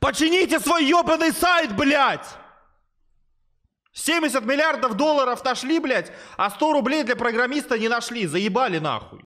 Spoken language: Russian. Почините свой ебаный сайт, блядь! 70 миллиардов долларов нашли, блядь, а 100 рублей для программиста не нашли. Заебали нахуй.